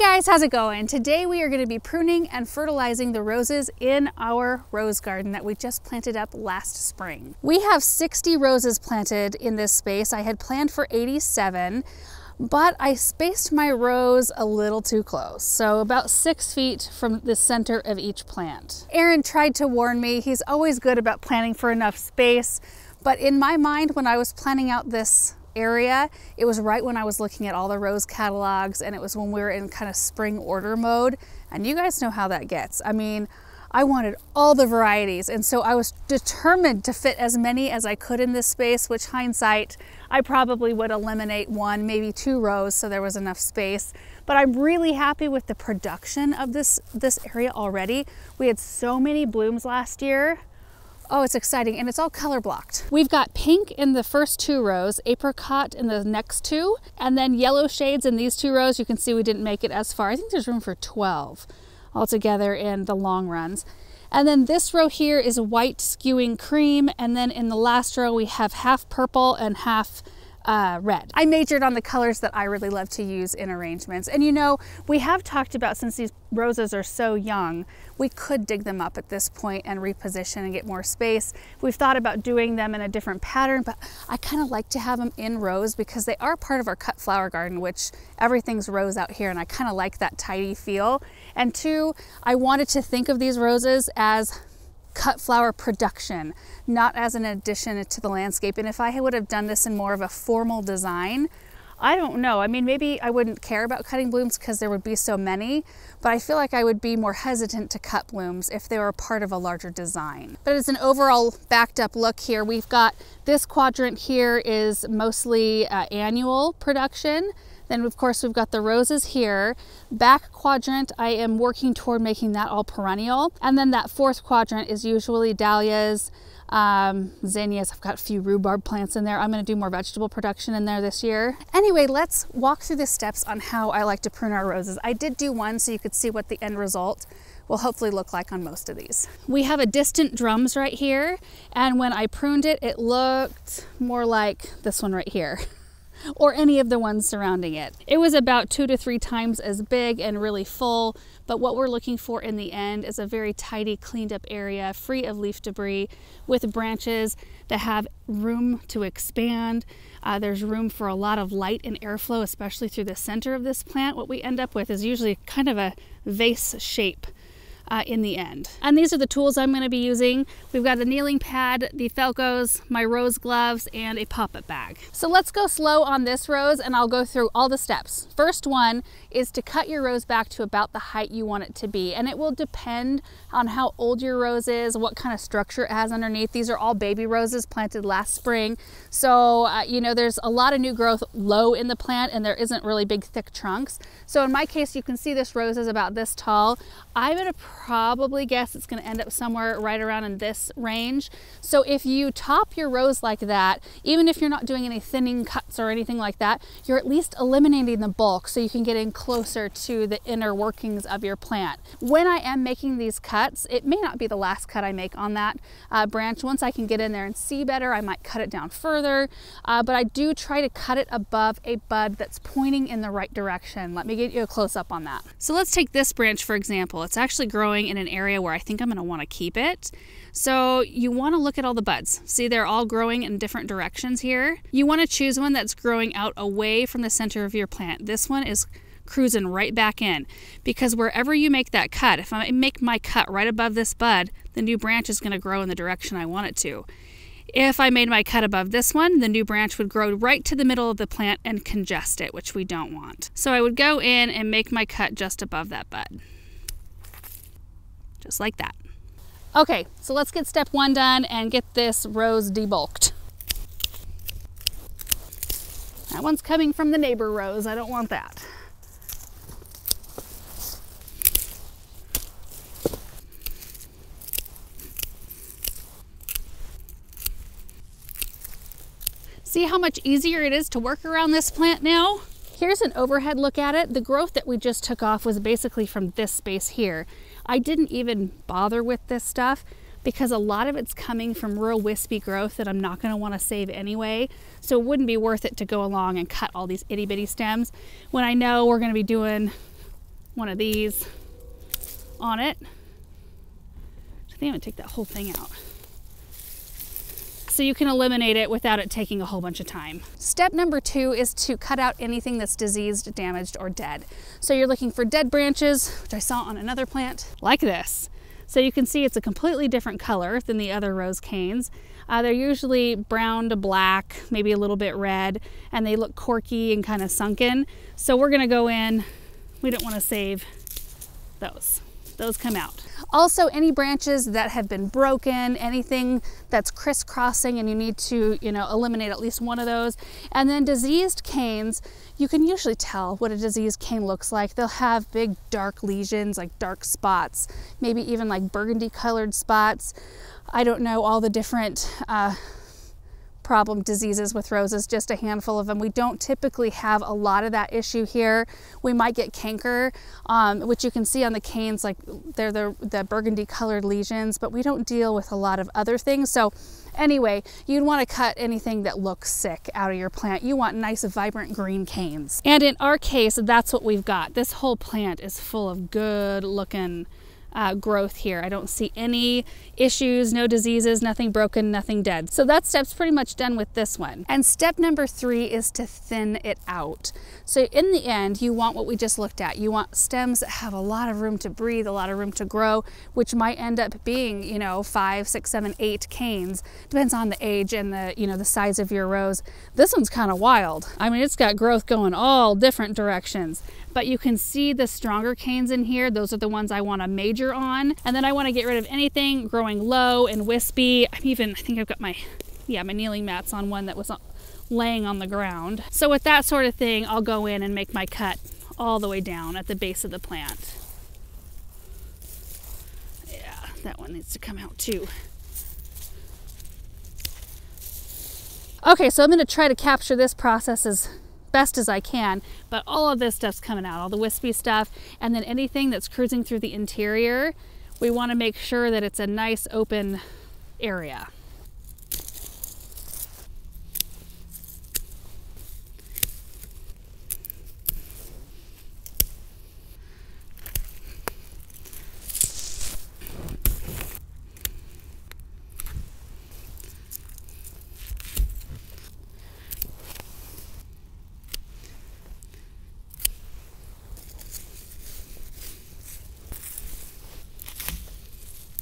Hey guys, how's it going? Today we are going to be pruning and fertilizing the roses in our rose garden that we just planted up last spring. We have 60 roses planted in this space. I had planned for 87, but I spaced my rows a little too close, so about 6 feet from the center of each plant. Aaron tried to warn me. He's always good about planning for enough space, but in my mind when I was planning out this area, it was right when I was looking at all the rose catalogs, and it was when we were in kind of spring order mode, and you guys know how that gets. I mean, I wanted all the varieties, and so I was determined to fit as many as I could in this space, which hindsight, I probably would eliminate one, maybe two rows so there was enough space. But I'm really happy with the production of this area already. We had so many blooms last year. Oh, it's exciting, and it's all color blocked. We've got pink in the first two rows, apricot in the next two, and then yellow shades in these two rows. You can see we didn't make it as far. I think there's room for 12 altogether in the long runs. And then this row here is white skewing cream, and then in the last row we have half purple and half red. I majored on the colors that I really love to use in arrangements. And you know, we have talked about, since these roses are so young, we could dig them up at this point and reposition and get more space. We've thought about doing them in a different pattern, but I kind of like to have them in rows because they are part of our cut flower garden, which everything's rose out here, and I kind of like that tidy feel. And two, I wanted to think of these roses as cut flower production, not as an addition to the landscape. And if I would have done this in more of a formal design, I don't know. I mean, maybe I wouldn't care about cutting blooms because there would be so many, but I feel like I would be more hesitant to cut blooms if they were a part of a larger design. But it's an overall backed up look here. We've got this quadrant here is mostly annual production. Then of course we've got the roses here. Back quadrant, I am working toward making that all perennial. And then that fourth quadrant is usually dahlias, zinnias. I've got a few rhubarb plants in there. I'm gonna do more vegetable production in there this year. Anyway, let's walk through the steps on how I like to prune our roses. I did do one so you could see what the end result will hopefully look like on most of these. We have a distant drums right here. And when I pruned it, it looked more like this one right here, or any of the ones surrounding it. It was about 2 to 3 times as big and really full, but what we're looking for in the end is a very tidy, cleaned up area, free of leaf debris, with branches that have room to expand. There's room for a lot of light and airflow, especially through the center of this plant. What we end up with is usually kind of a vase shape in the end. And these are the tools I'm going to be using. We've got the kneeling pad, the Felcos, my rose gloves, and a pop-up bag. So let's go slow on this rose and I'll go through all the steps. First one is to cut your rose back to about the height you want it to be, and it will depend on how old your rose is, what kind of structure it has underneath. These are all baby roses planted last spring, so you know, there's a lot of new growth low in the plant and there isn't really big thick trunks. So in my case, you can see this rose is about this tall. I'm gonna probably guess it's going to end up somewhere right around in this range. So if you top your rose like that, even if you're not doing any thinning cuts or anything like that, you're at least eliminating the bulk so you can get in closer to the inner workings of your plant. When I am making these cuts, it may not be the last cut I make on that branch. Once I can get in there and see better, I might cut it down further, but I do try to cut it above a bud that's pointing in the right direction. Let me get you a close-up on that. So let's take this branch for example. It's actually growing in an area where I think I'm going to want to keep it. So you want to look at all the buds. See, they're all growing in different directions here. You want to choose one that's growing out away from the center of your plant. This one is cruising right back in, because wherever you make that cut, if I make my cut right above this bud, the new branch is going to grow in the direction I want it to. If I made my cut above this one, the new branch would grow right to the middle of the plant and congest it, which we don't want. So I would go in and make my cut just above that bud. Just like that. Okay, so let's get step one done and get this rose debulked. That one's coming from the neighbor rose. I don't want that. See how much easier it is to work around this plant now? Here's an overhead look at it. The growth that we just took off was basically from this space here. I didn't even bother with this stuff because a lot of it's coming from real wispy growth that I'm not going to want to save anyway. So it wouldn't be worth it to go along and cut all these itty bitty stems when I know we're going to be doing one of these on it. I think I'm gonna take that whole thing out. So you can eliminate it without it taking a whole bunch of time. Step number 2 is to cut out anything that's diseased, damaged, or dead. So you're looking for dead branches, which I saw on another plant, like this. So you can see it's a completely different color than the other rose canes. They're usually brown to black, maybe a little bit red, and they look corky and kind of sunken. So we're gonna go in, we don't wanna save those. Those come out. Also, any branches that have been broken, anything that's crisscrossing and you need to, eliminate at least one of those. And then diseased canes, you can usually tell what a diseased cane looks like. They'll have big dark lesions, like dark spots, maybe even like burgundy colored spots. I don't know all the different problem diseases with roses, just a handful of them. We don't typically have a lot of that issue here. We might get canker, which you can see on the canes, like they're the burgundy colored lesions, but we don't deal with a lot of other things. So anyway, you'd want to cut anything that looks sick out of your plant. You want nice, vibrant green canes. And in our case, that's what we've got. This whole plant is full of good looking growth here. I don't see any issues, no diseases, nothing broken, nothing dead. So that step's pretty much done with this one. And step number 3 is to thin it out. So in the end, you want what we just looked at. You want stems that have a lot of room to breathe, a lot of room to grow, which might end up being, 5, 6, 7, 8 canes. Depends on the age and the, the size of your rose. This one's kind of wild. I mean, it's got growth going all different directions. But you can see the stronger canes in here. Those are the ones I want to major on. And then I want to get rid of anything growing low and wispy. I think I've got my kneeling mats on one that was laying on the ground. So with that sort of thing, I'll go in and make my cut all the way down at the base of the plant. Yeah, that one needs to come out too. Okay, so I'm going to try to capture this process as best as I can, but all of this stuff's coming out, all the wispy stuff, and then anything that's cruising through the interior, we want to make sure that it's a nice open area.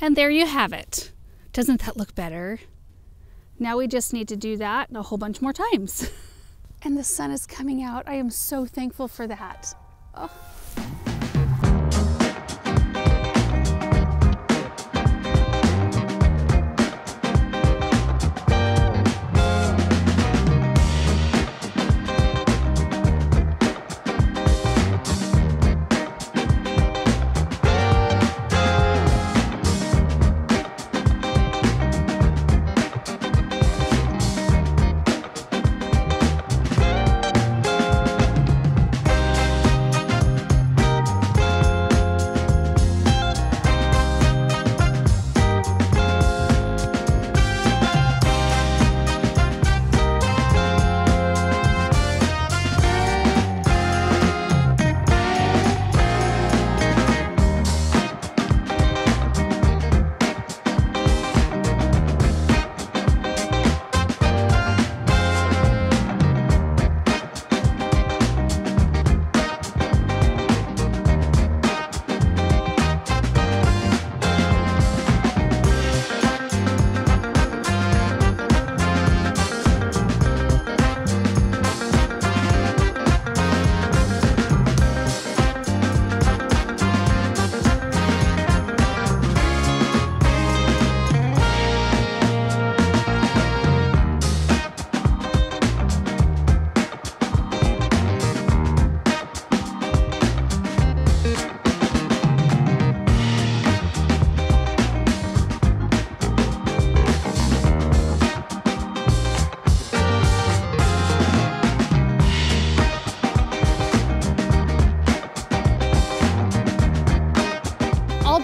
And there you have it. Doesn't that look better? Now we just need to do that a whole bunch more times. And the sun is coming out. I am so thankful for that. Oh.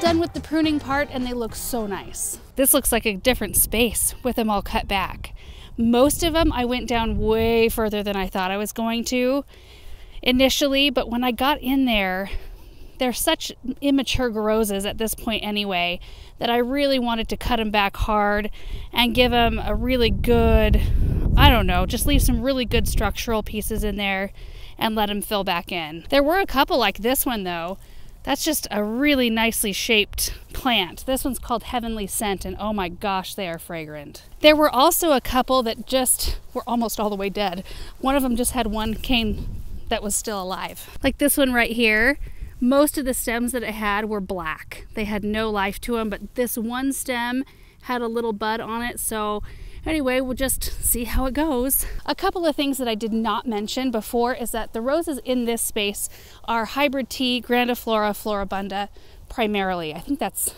Done with the pruning part, and they look so nice. This looks like a different space with them all cut back. Most of them I went down way further than I thought I was going to initially, but when I got in there, they're such immature roses at this point anyway that I really wanted to cut them back hard and give them a really good, I don't know, just leave some really good structural pieces in there and let them fill back in. There were a couple like this one though. That's just a really nicely shaped plant. This one's called Heavenly Scent, and oh my gosh, they are fragrant. There were also a couple that just were almost all the way dead. One of them just had one cane that was still alive. Like this one right here, most of the stems that it had were black. They had no life to them, but this one stem had a little bud on it, so anyway, we'll just see how it goes. A couple of things that I did not mention before is that the roses in this space are hybrid tea, grandiflora, floribunda primarily. I think that's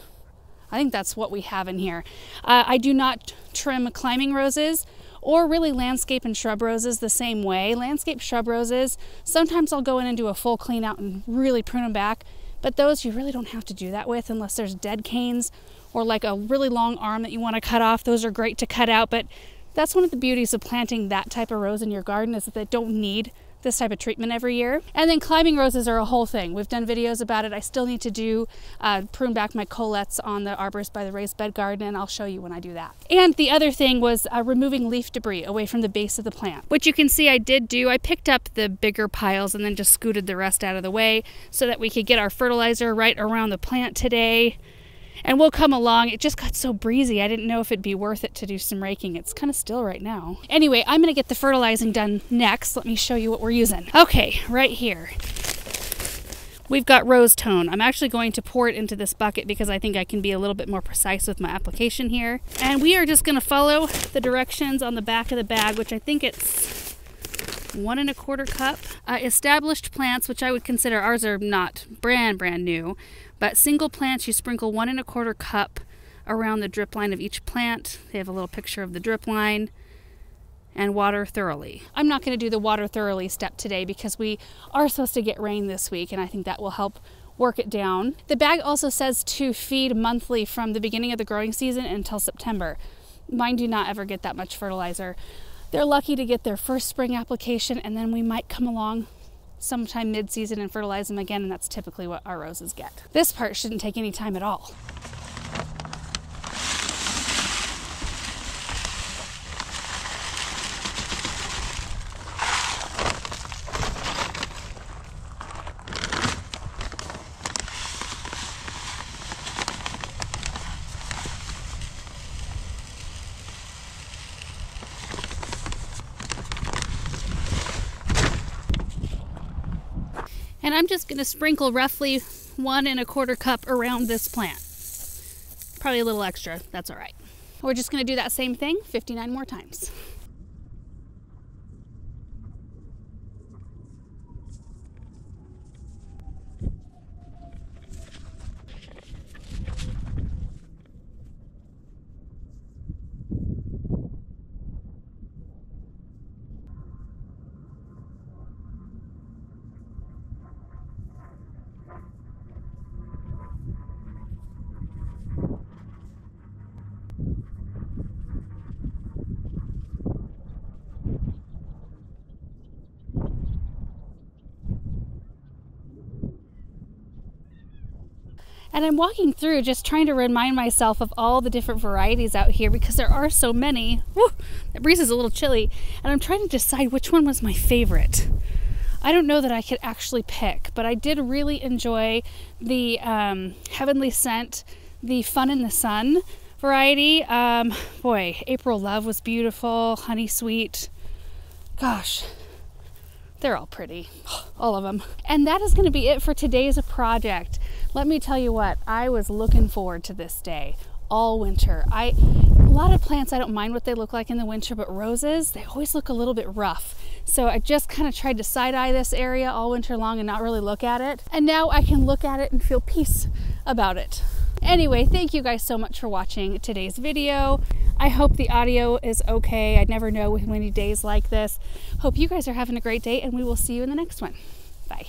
what we have in here. I do not trim climbing roses or really landscape and shrub roses the same way. Landscape shrub roses, sometimes I'll go in and do a full clean out and really prune them back, but those you really don't have to do that with unless there's dead canes or like a really long arm that you want to cut off. Those are great to cut out, but that's one of the beauties of planting that type of rose in your garden is that they don't need this type of treatment every year. And then climbing roses are a whole thing. We've done videos about it. I still need to do prune back my colettes on the arbors by the raised bed garden, and I'll show you when I do that. And the other thing was removing leaf debris away from the base of the plant, which you can see I did do. I picked up the bigger piles and then just scooted the rest out of the way so that we could get our fertilizer right around the plant today. And we'll come along. It just got so breezy, I didn't know if it'd be worth it to do some raking. It's kind of still right now. Anyway, I'm gonna get the fertilizing done next. Let me show you what we're using. Okay, right here. We've got Rose Tone. I'm actually going to pour it into this bucket because I think I can be a little bit more precise with my application here. And we are just gonna follow the directions on the back of the bag, which I think it's 1 1/4 cup. Established plants, which I would consider, ours are not brand new, but single plants, you sprinkle 1 1/4 cup around the drip line of each plant. They have a little picture of the drip line, and water thoroughly. I'm not going to do the water thoroughly step today because we are supposed to get rain this week, and I think that will help work it down. The bag also says to feed monthly from the beginning of the growing season until September. Mine do not ever get that much fertilizer. They're lucky to get their first spring application, and then we might come along sometime mid-season and fertilize them again, and that's typically what our roses get. This part shouldn't take any time at all. And I'm just going to sprinkle roughly 1 1/4 cup around this plant. Probably a little extra, that's all right. We're just going to do that same thing 59 more times. And I'm walking through just trying to remind myself of all the different varieties out here because there are so many. Woo, that breeze is a little chilly. And I'm trying to decide which one was my favorite. I don't know that I could actually pick, but I did really enjoy the Heavenly Scent, the Fun in the Sun variety. Boy, April Love was beautiful, Honey Sweet. Gosh. They're all pretty, all of them. And that is going to be it for today's project. Let me tell you what, I was looking forward to this day all winter. A lot of plants, I don't mind what they look like in the winter, but roses, they always look a little bit rough. So I just kind of tried to side-eye this area all winter long and not really look at it. And now I can look at it and feel peace about it. Anyway, thank you guys so much for watching today's video. I hope the audio is okay. I never know with many days like this. Hope you guys are having a great day, and we will see you in the next one. Bye.